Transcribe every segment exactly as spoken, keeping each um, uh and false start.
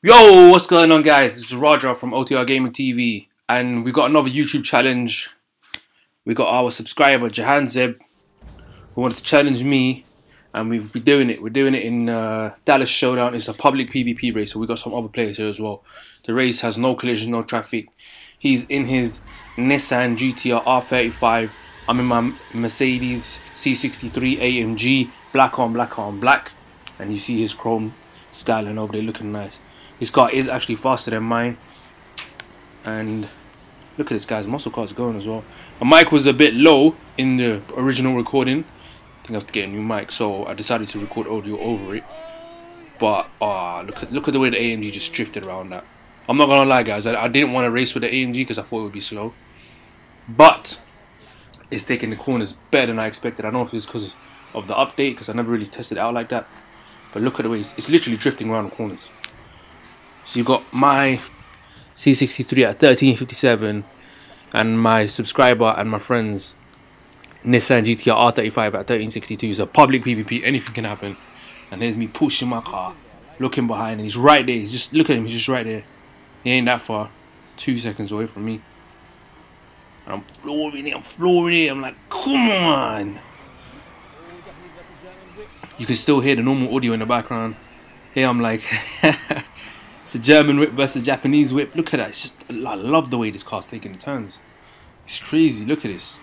Yo, what's going on, guys? This is Raja from O T R Gaming T V, and we got another YouTube challenge. We got our subscriber Jahanzeb, who wanted to challenge me, and we've been doing it. We're doing it in uh, Dallas Showdown. It's a public P v P race, so we got some other players here as well. The race has no collision, no traffic. He's in his Nissan G T R R thirty-five. I'm in my Mercedes C sixty-three A M G, black on black on black, and you see his chrome styling over there, looking nice. His car is actually faster than mine, and look at this guy's muscle car's going as well. My mic was a bit low in the original recording. I think I have to get a new mic, so I decided to record audio over it. But ah, uh, look at look at the way the A M G just drifted around that. I'm not gonna lie, guys, I, I didn't want to race with the A M G because I thought it would be slow, but it's taking the corners better than I expected. I don't know if it's because of the update, because I never really tested it out like that. But look at the way it's, it's literally drifting around the corners. You got my C sixty-three at thirteen fifty-seven, and my subscriber and my friend's Nissan G T R R thirty-five at thirteen sixty-two. It's a public P v P, anything can happen. And there's me pushing my car, looking behind, and he's right there. He's just look at him, he's just right there. He ain't that far, two seconds away from me. And I'm flooring it, I'm flooring it. I'm like, come on! You can still hear the normal audio in the background. Here I'm like. It's a German whip versus Japanese whip. Look at that. It's just, I love the way this car's taking the turns. It's crazy. Look at this.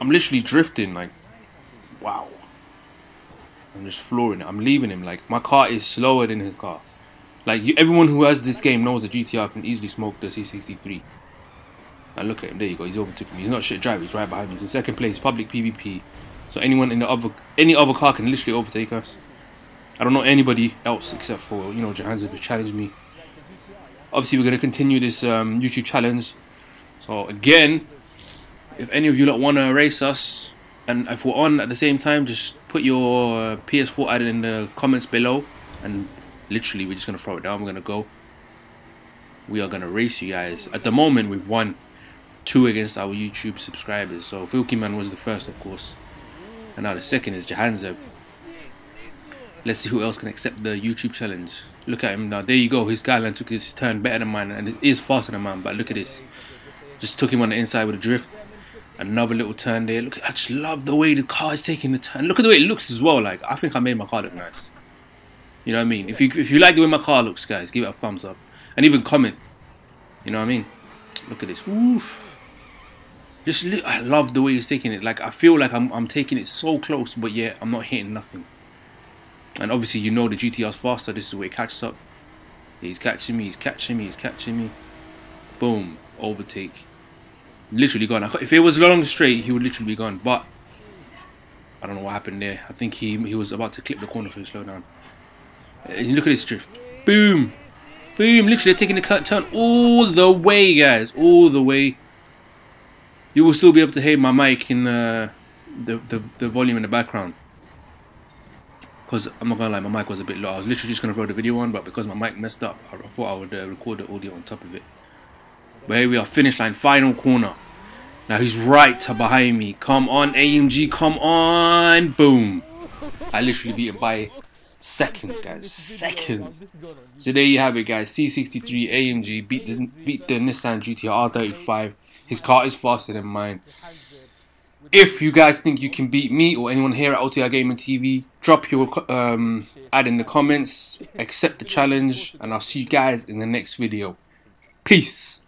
I'm literally drifting. Like, wow. I'm just flooring it. I'm leaving him. Like, my car is slower than his car. Like, you, everyone who has this game knows the G T R can easily smoke the C sixty-three. And look at him. There you go. He's overtook me. He's not shit driving. He's right behind me. He's in second place. Public P v P. So anyone in the other, any other car can literally overtake us. I don't know anybody else except for, you know, Jahanzeb, who challenged me. Obviously, we're going to continue this um, YouTube challenge. So, again, if any of you lot want to race us, and if we're on at the same time, just put your uh, P S four added in the comments below. And literally, we're just going to throw it down. We're going to go. We are going to race you guys. At the moment, we've won two against our YouTube subscribers. So, Fuki Man was the first, of course. And now the second is Jahanzeb. Let's see who else can accept the YouTube challenge. Look at him now. There you go. His guideline took his turn better than mine, and it is faster than mine. But look at this. Just took him on the inside with a drift. Another little turn there. Look, I just love the way the car is taking the turn. Look at the way it looks as well. Like, I think I made my car look nice. You know what I mean? If you if you like the way my car looks, guys, give it a thumbs up and even comment. You know what I mean? Look at this. Oof. Just look. I love the way he's taking it. Like, I feel like I'm I'm taking it so close, but yeah, I'm not hitting nothing. And obviously, you know the G T R's faster. This is where it catches up. He's catching me. He's catching me. He's catching me. Boom. Overtake. Literally gone. If it was long straight, he would literally be gone. But I don't know what happened there. I think he he was about to clip the corner for a slow down. And look at this drift. Boom. Boom. Literally taking the cut turn all the way, guys. All the way. You will still be able to hear my mic in the the the, the volume in the background. Because I'm not gonna lie, my mic was a bit low. I was literally just gonna throw the video on, but because my mic messed up, I thought I would uh, record the audio on top of it. But here we are, finish line, final corner. Now he's right behind me. Come on, A M G, come on! Boom! I literally beat him by seconds, guys. Seconds. So there you have it, guys. C sixty-three A M G beat the beat the Nissan G T R R thirty-five. His car is faster than mine. If you guys think you can beat me or anyone here at O T R Gaming T V, drop your um, ad in the comments, accept the challenge, and I'll see you guys in the next video. Peace!